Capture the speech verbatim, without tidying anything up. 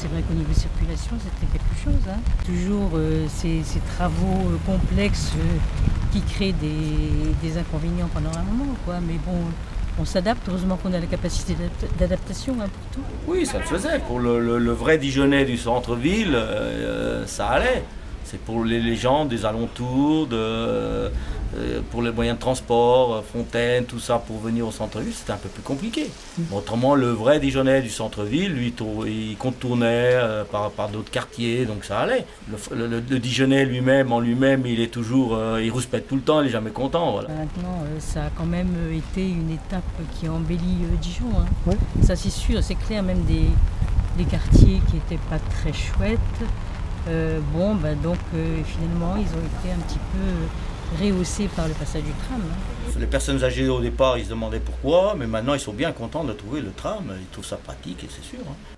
c'est vrai qu'au niveau circulation, c'était quelque chose. Hein. Toujours euh, ces, ces travaux euh, complexes euh, qui créent des, des inconvénients pendant un moment, quoi. Mais bon, on s'adapte. Heureusement qu'on a la capacité d'adaptation hein, pour tout. Oui, ça le faisait. Pour le, le, le vrai Dijonais du centre-ville, euh, ça allait. C'est pour les, les gens des alentours, de, euh, pour les moyens de transport, fontaines, tout ça, pour venir au centre-ville, c'était un peu plus compliqué. Mmh. Mais autrement, le vrai Dijonais du centre-ville, lui, il contournait euh, par, par d'autres quartiers, donc ça allait. Le, le, le Dijonais lui-même, en lui-même, il est toujours, euh, il rouspète tout le temps, il n'est jamais content. Voilà. Maintenant, euh, ça a quand même été une étape qui embellit euh, Dijon. Hein. Oui. Ça, c'est sûr, c'est clair, même des, des quartiers qui n'étaient pas très chouettes. Euh, bon, ben donc euh, finalement, ils ont été un petit peu rehaussés par le passage du tram. Hein. Les personnes âgées au départ, ils se demandaient pourquoi, mais maintenant ils sont bien contents de trouver le tram, ils trouvent ça pratique et c'est sûr. Hein.